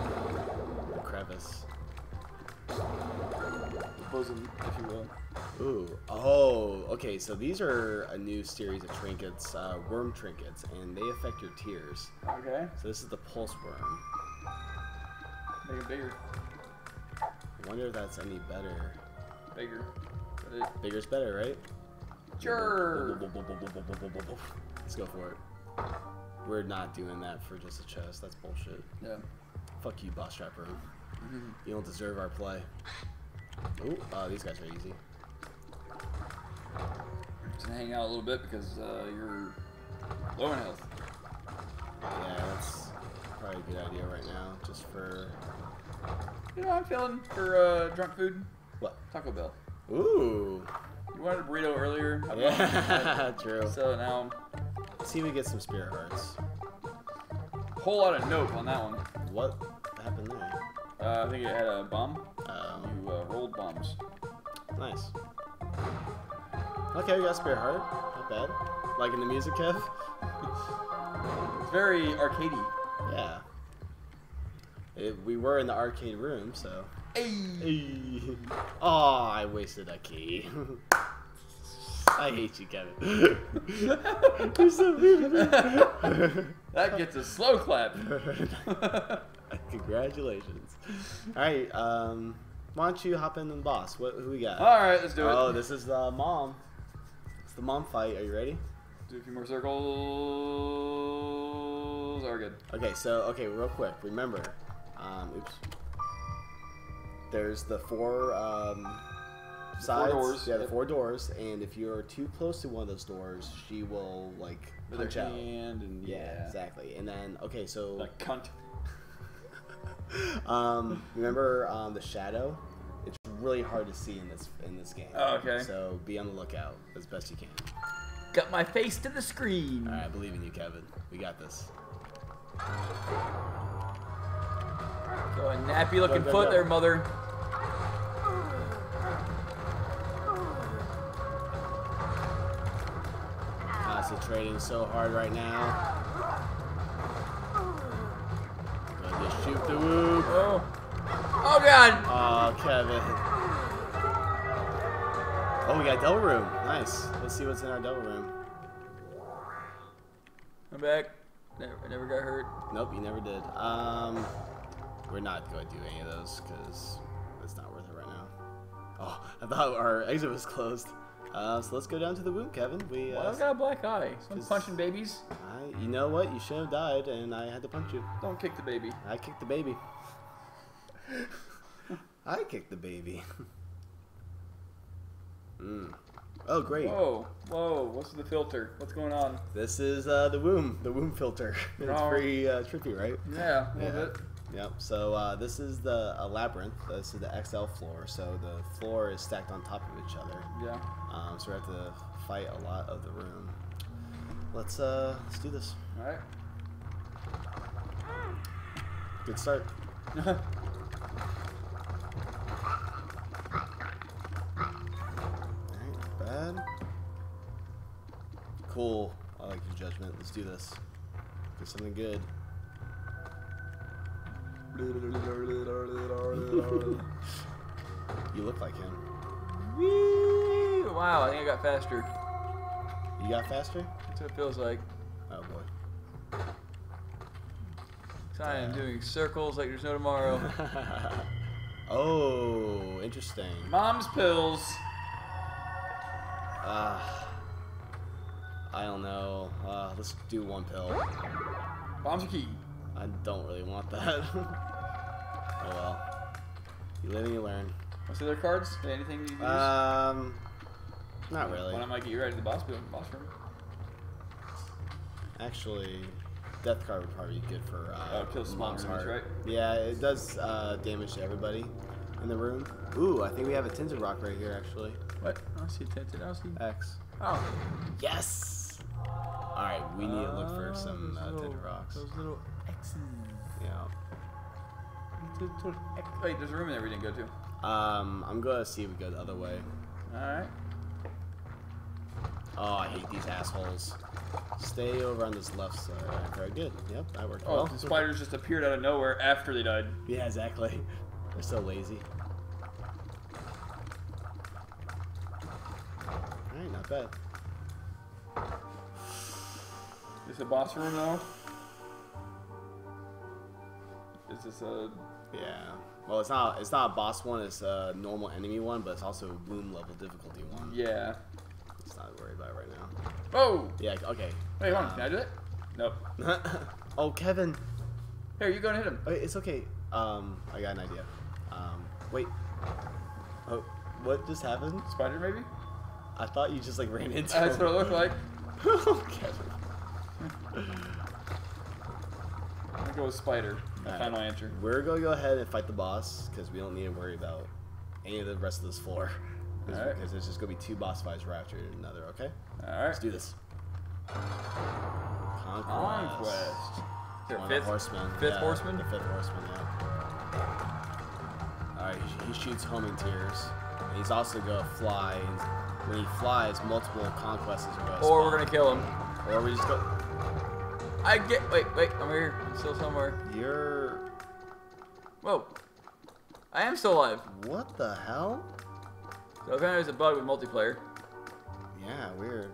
crevice. The bosom, if you will. Ooh. Oh, okay. So these are a new series of trinkets, uh, worm trinkets, and they affect your tears. Okay. So this is the pulse worm. Make it bigger. I wonder if that's any better. Bigger. Bigger's better, right? Sure. Let's go for it. We're not doing that for just a chest. That's bullshit. Yeah. Fuck you, boss chaperone. Mm-hmm. You don't deserve our play. Ooh, uh, these guys are easy. Just gonna hang out a little bit because uh, you're low in health. Yeah, that's probably a good idea right now, just for. You know, I'm feeling for uh, drunk food. What? Taco Bell. Ooh. You wanted a burrito earlier. I yeah, true. So now. Let's see if we get some spirit hearts. Whole lot of nope on that one. What happened there? Uh, I think it had a bomb. Um, you uh, rolled bombs. Nice. Okay, we got spirit heart. Not bad. Like in the music, Kev. It's very arcadey. Yeah. It, we were in the arcade room, so. Hey. Hey. Oh, I wasted a key. I hate you, Kevin. You're so mean. That gets a slow clap. Congratulations. All right, um, why don't you hop in and boss? What who we got? All right, let's do oh, it. Oh, this is the mom. It's the mom fight. Are you ready? Do a few more circles. We're good. Okay, so okay, real quick. Remember. Um, oops. There's the four um, the sides. Four doors. Yeah, the yep. four doors. And if you're too close to one of those doors, she will like with punch her out. Hand and yeah, yeah, exactly. And then okay, so like cunt. um, remember um, the shadow? It's really hard to see in this in this game. Oh, okay. So be on the lookout as best you can. Got my face to the screen. All right, I believe in you, Kevin. We got this. Go a nappy looking go, go, foot go. There, mother. Concentrating so hard right now. Go to shoot the whoop. Oh. Oh, God. Oh, Kevin. Oh, we got double room. Nice. Let's see what's in our double room. I'm back. Never, I never got hurt. Nope, you never did. Um... We're not going to do any of those because it's not worth it right now. Oh, I thought our exit was closed. Uh, so let's go down to the womb, Kevin. We, well, uh, I've got a black eye. So I'm punching babies. I, you know what? You should have died, and I had to punch you. Don't kick the baby. I kicked the baby. I kicked the baby. mm. Oh, great. Whoa, whoa. What's the filter? What's going on? This is uh, the womb, the womb filter. It's oh. pretty uh, trippy, right? Yeah, a little yeah. bit. Yep, so uh, this is the uh, labyrinth. This is the X L floor, so the floor is stacked on top of each other. Yeah. Um, so we have to fight a lot of the room. Let's uh, let's do this. All right. Good start. Alright, bad. Cool. I like your judgment. Let's do this. Get something good. You look like him. Whee! Wow, I think I got faster. You got faster? That's what it feels like. Oh boy. I am doing circles like there's no tomorrow. Oh, interesting. Mom's pills. Ah, uh, I don't know. Uh, let's do one pill. Mom's key. I don't really want that. Oh well. You live and you learn. What's the other cards? Anything you can use? Um, not really. Why don't I get you right to the boss room? Actually, death card would probably be good for uh, oh, mom's heart. Right? Yeah, it does uh, damage to everybody in the room. Ooh, I think we have a tinted rock right here, actually. What? I see tinted. I see X. Oh. Yes. All right, we need to look for some uh, tinted rocks. Those little X's. Yeah. Wait, there's a room in there we didn't go to. Um, I'm going to see if we go the other way. Alright. Oh, I hate these assholes. Stay over on this left side. Right, very good. Yep, that worked oh, well. The spiders just appeared out of nowhere after they died. Yeah, exactly. They're so lazy. Alright, not bad. Is this a boss room, though? Is this a... Yeah. Well, it's not It's not a boss one. It's a normal enemy one, but it's also a bloom-level difficulty one. Yeah. It's not worried about right now. Oh! Yeah, okay. Wait, hold um, on. Can I do it? Nope. Oh, Kevin. Here, you go and hit him. Okay, it's okay. Um, I got an idea. Um, wait. Oh, what just happened? Spider, maybe? I thought you just, like, ran into That's him. That's what it looked like. Oh, Kevin. I'm gonna go with spider. Right. Final answer. We're gonna go ahead and fight the boss, because we don't need to worry about any of the rest of this floor. Because right. there's just gonna be two boss fights right after another, okay? Alright. Let's do this. Conquest. Conquest. Fifth horseman. Fifth yeah, horseman? The fifth horseman, yeah. Alright, he, he shoots homing tears. And he's also gonna fly. And when he flies, multiple conquests are gonna Or spawn. We're gonna kill him. Or we just go. I get. Wait, wait, I'm here. I'm still somewhere. You're. Whoa. I am still alive. What the hell? So apparently there's a bug with multiplayer. Yeah, weird.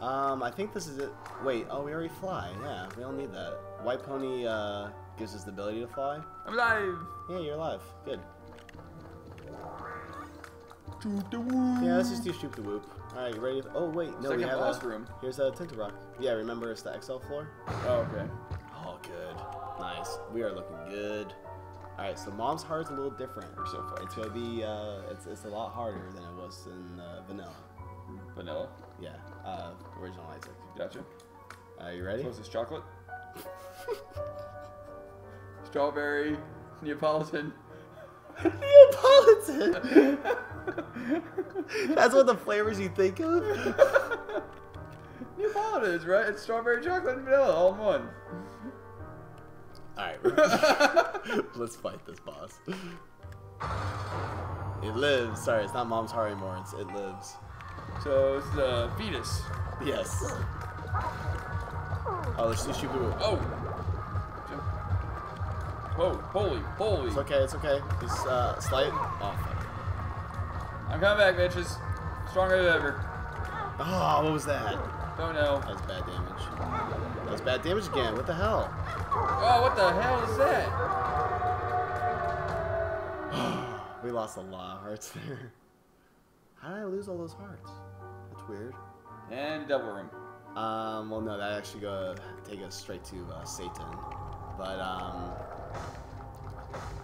Um, I think this is it. Wait, oh, we already fly. Yeah, we don't need that. White pony uh, gives us the ability to fly. I'm alive. Yeah, you're alive. Good. Shoop da whoop. Yeah, let's just do shoop da whoop. All right, you ready? Oh wait, no, Second we have a room. Here's a Tinted Rock. Yeah, remember it's the X L floor. Oh okay. Oh good. Nice. We are looking good. Alright, so Mom's Heart's a little different. We're so far. It's gonna be, uh, it's, it's a lot harder than it was in uh, Vanilla. Vanilla? Yeah, uh, original Isaac. Gotcha. Are uh, you ready? What's this, chocolate? Strawberry, Neapolitan. Neapolitan! That's what the flavors you think of? Neapolitan is, right? It's strawberry, chocolate, and vanilla, all in one. Alright, let's fight this boss. It lives. Sorry, it's not Mom's Heart anymore. It's, it lives. So it's the fetus. Yes. Oh, let's just shoot the whoop. Oh! Whoa, holy, holy. It's okay, it's okay. It's uh, slight. Oh, fuck. I'm coming back, bitches. Stronger than ever. Oh, what was that? Oh no. That was bad damage. That was bad damage again. What the hell? Oh, what the hell is that? We lost a lot of hearts there. How did I lose all those hearts? That's weird. And double room. Um, well, no, that actually gonna take us straight to uh, Satan. But um,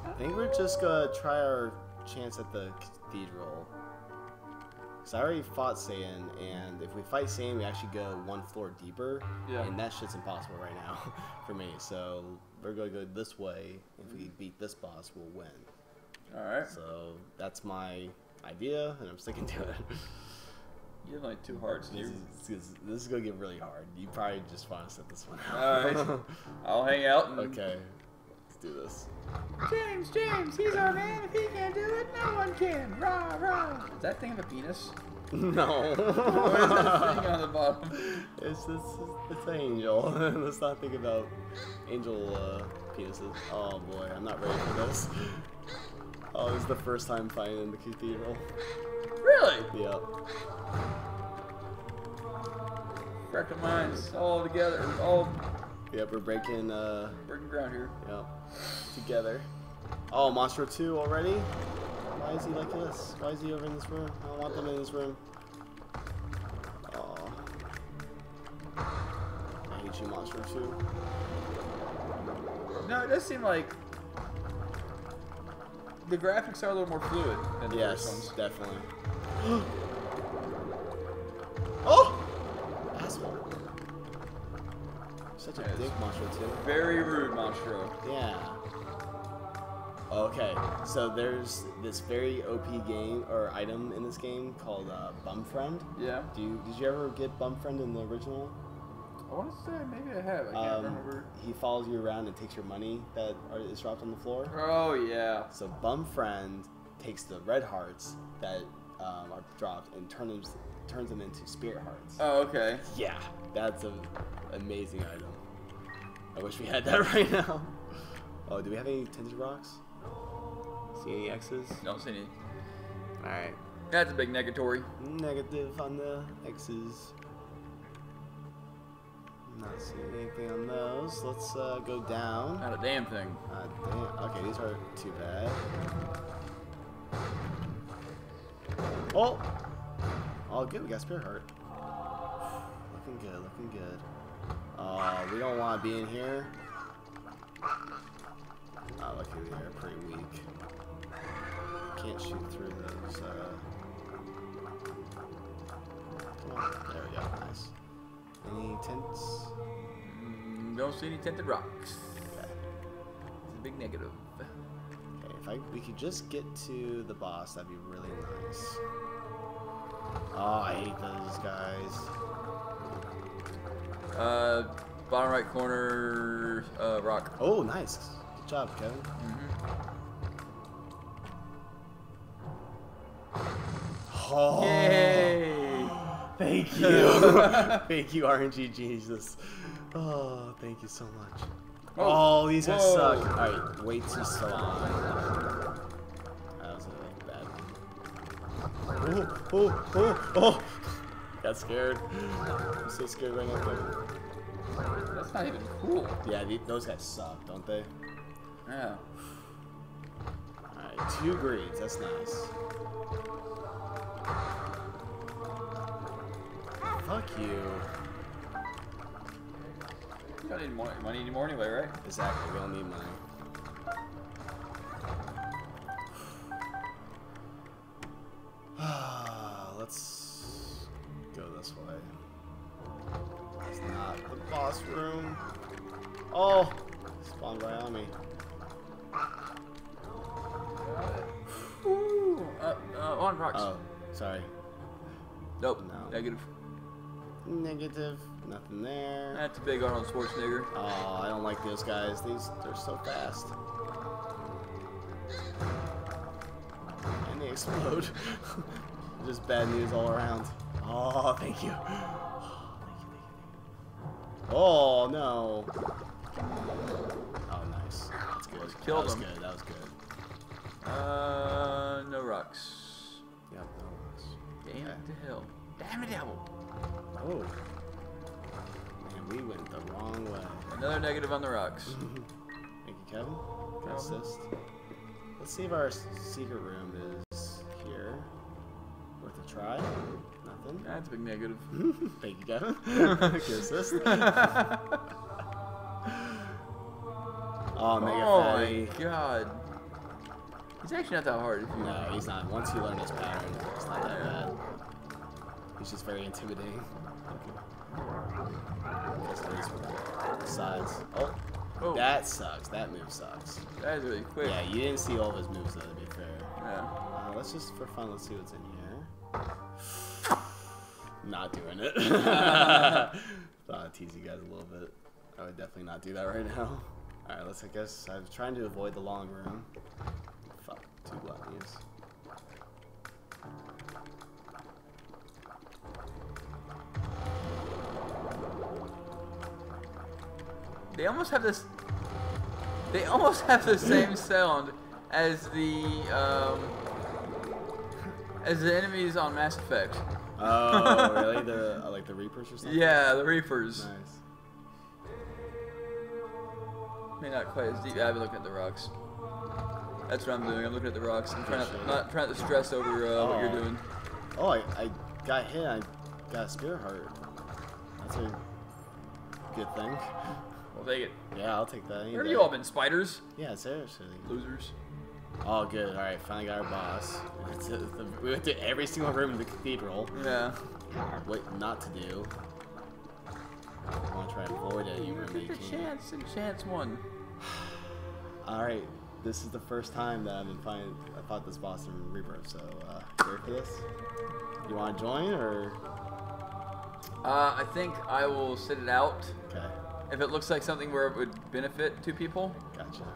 I think we're just gonna try our chance at the cathedral. Cause I already fought Satan, and if we fight Satan, we actually go one floor deeper, yeah. and that shit's impossible right now for me. So we're gonna go this way. If we beat this boss, we'll win. All right. So that's my idea, and I'm sticking to it. You have like two hearts. This is, this, this is gonna get really hard. You probably just want to set this one out. All right. I'll hang out. And... Okay. Let's do this. James, James, he's our man. If he can't do it, no one can. Rah, rah. Does that thing have a penis? No. What is that thing on the bottom? It's this. It's an angel. Let's not think about angel uh, penises. Oh boy, I'm not ready for this. Oh, this is the first time fighting in the cathedral. Really? Yeah. Wreck of minds, all together, all. Yep, we're breaking uh breaking ground here. Yep. Together. Oh, Monstro two already? Why is he like this? Why is he over in this room? I don't want them in this room. Oh. I hate you, Monstro two. No, it does seem like the graphics are a little more fluid than the yes, first ones. Definitely. Oh! Asshole. Such a yeah, big Monstro too. Very rude Monstro. Yeah. Okay, so there's this very O P game or item in this game called uh, Bum Friend. Yeah. Do you, did you ever get Bum Friend in the original? I want to say maybe I have. I can't um, remember. He follows you around and takes your money that is dropped on the floor. Oh yeah. So Bum Friend takes the red hearts that um, are dropped and turn them, turns them into spirit hearts. Oh, okay. Yeah, that's an amazing item. I wish we had that right now. Oh, do we have any tinted rocks? See any X's? Don't see any. All right. That's a big negatory. Negative on the X's. Not seeing anything on those. Let's uh, go down. Not a damn thing. Uh, damn. Okay, these aren't too bad. Oh! All good, we got Spirit Heart. Looking good, looking good. Uh, we don't want to be in here. Oh, look at there, pretty weak. Can't shoot through those. Uh... Come on, there we go, nice. Any tints? Mm, don't see any tinted rocks. Okay. It's a big negative. Okay, if I, we could just get to the boss, that'd be really nice. Oh, I hate those guys. Uh, bottom right corner, uh, rock. Oh, nice. Good job, Kevin. Mm-hmm. Oh. Yay! Thank you. Thank you, R N G Jesus. Oh, thank you so much. Oh, oh these guys whoa. suck. Alright, way too slow. That was a bad one. Oh, oh, oh, oh. Got scared. I'm so scared right now. That's not even cool. Yeah, those guys suck, don't they? Yeah. Alright, two greens. That's nice. Fuck you. You don't need more money anymore anyway, right? Exactly, we don't need money. Let's go this way. That's not the boss room. Oh! Spawned right on me. Ooh, uh, uh, on rocks. Oh, sorry. Nope, no. Negative. Negative. Nothing there. That's a big Arnold Schwarzenegger. Oh, I don't like those guys. These, they're so fast. And they explode. Just bad news all around. Oh, thank you. Oh, thank you, thank you. Oh no. Oh, nice. That's good. That Killed was them. good. That was good. Uh, no rocks. Yep, no rocks. Damn okay. the hell. Damn it, devil. Oh, man, we went the wrong way. Another negative on the rocks. Thank you, Kevin. Can I assist? Let's see if our secret room is here. Worth a try? Nothing. That's a big negative. Thank you, Kevin. Can assist? Oh, mega oh my god. He's actually not that hard. If you no, he's not. Once you learn his pattern, it's not that bad. He's just very intimidating. Besides, oh, oh, that sucks. That move sucks. That is really quick. Yeah, you didn't see all of his moves though, to be fair. Yeah. Uh, let's just, for fun, let's see what's in here. Not doing it. Thought I'd tease you guys a little bit. I would definitely not do that right now. All right, let's. I guess I'm trying to avoid the long room. Fuck, two blockies. They almost have this. They almost have the same sound as the um, as the enemies on Mass Effect. Oh, really? The uh, like the Reapers or something? Yeah, the Reapers. Nice. May not quite as deep. I've been looking at the rocks. That's what I'm doing. I'm looking at the rocks. I'm trying to, not trying to stress over uh, oh. what you're doing. Oh, I, I got hit. I got a spear heart. That's a good thing. I'll take it. Yeah, I'll take that. Where have you all been, spiders? Yeah, seriously. Losers. Oh, good. All right, finally got our boss. We went to, the, we went to every single room in the cathedral. Yeah. What not to do. I want to try and avoid it. You remember the chance, and chance one. All right, this is the first time that I've been fighting. I fought this boss in Rebirth, so uh, here for this. You want to join or? Uh, I think I will sit it out. Okay. If it looks like something where it would benefit two people, gotcha.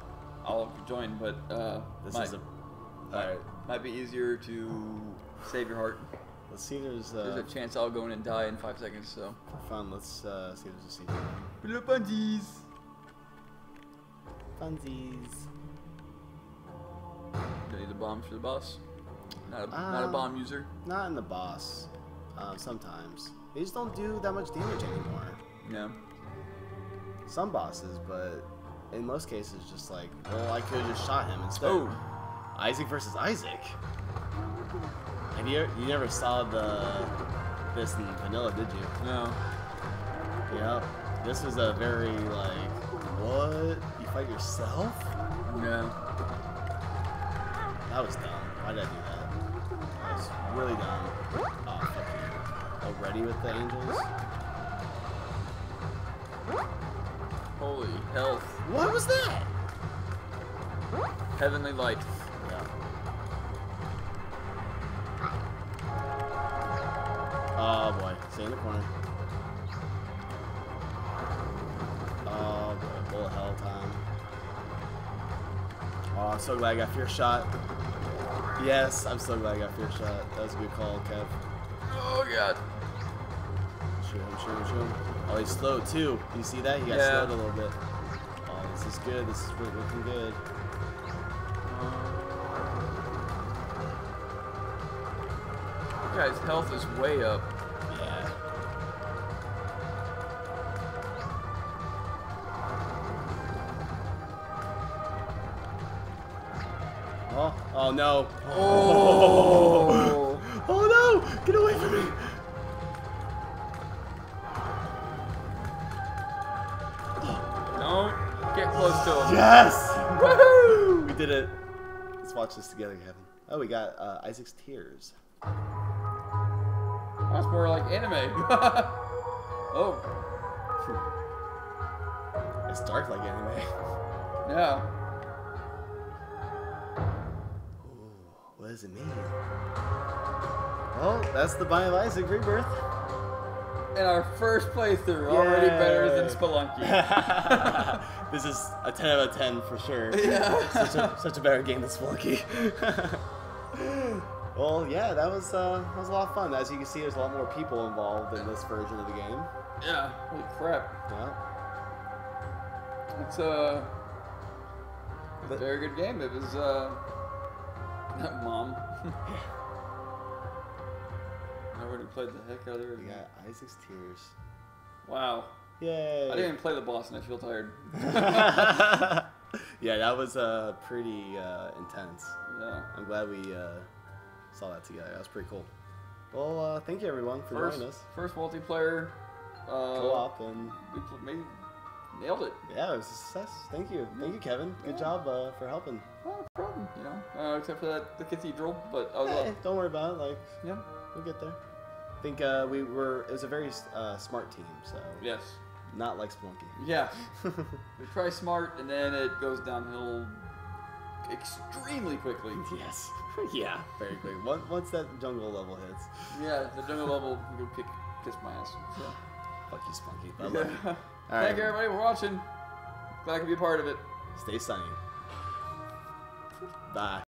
I'll join, but uh, this my, is a. All right, Might be easier to save your heart. Let's see if there's, uh, there's a chance I'll go in and die in five seconds, so. For fun, let's uh, see if there's a secret. Blue funsies! Funsies. Do I need the bombs for the boss? Not a, um, not a bomb user? Not in the boss. Uh, sometimes. They just don't do that much damage anymore. No. Some bosses, but in most cases, just like, well, I could have just shot him instead. Oh. Isaac versus Isaac. And you, you never saw the this in vanilla, did you? No. Yep. This was a very like, what? You fight yourself? No. That was dumb. Why did I do that? That was really dumb. Oh, fuck you. Already with the angels? Holy hell. What was that? Heavenly light. Yeah. Oh boy. Stay in the corner. Oh boy. Full hell time. Oh, I'm so glad I got fear shot. Yes, I'm so glad I got fear shot. That was a good call, Kev. Oh god. Shoot him, shoot him, shoot him. Oh, he's slow too. You see that? He got yeah. slowed a little bit. Oh, this is good. This is really looking good. This guy's health is way up. Yeah. Oh, oh no. Oh. Oh no! Get away from me! Don't get close to him. Yes! Woohoo! We did it. Let's watch this together, Kevin. Oh, we got uh, Isaac's tears. That's more like anime. Oh. It's dark like anime. Yeah. Ooh, what does it mean? Well, that's The Binding of Isaac Rebirth. And our first playthrough, Yay. already better than Spelunky. This is a ten out of ten for sure. Yeah. Such a, such a better game than Spelunky. Well, yeah, that was uh, that was a lot of fun. As you can see, there's a lot more people involved in this version of the game. Yeah, holy crap. Yeah. It's uh, a but, very good game. It was, uh, Mom. I already played the heck out of it. Yeah, Isaac's tears. Wow. Yay. I didn't even play the boss and I feel tired. Yeah, that was uh, pretty uh, intense. Yeah. I'm glad we... Uh, saw that together. That was pretty cool. Well, uh, thank you everyone for first, joining us. First multiplayer uh, co-op, and we maybe nailed it. Yeah, it was a success. Thank you, thank you, Kevin. Good yeah. job uh, for helping. Well, no problem. You know, uh, except for that the cathedral, but I was hey, like, don't worry about it. Like, yeah, we'll get there. I think uh, we were. It was a very uh, smart team. So yes, not like Spelunky. Yeah, we try smart, and then it goes downhill. Extremely quickly. Yes. Yeah. Very quick. Once, once that jungle level hits. Yeah, the jungle level will kick, kiss my ass. So. Fuck you, Spunky. I love you. All right. Thank you, everybody, for watching. Glad I could be a part of it. Stay sunny. Bye.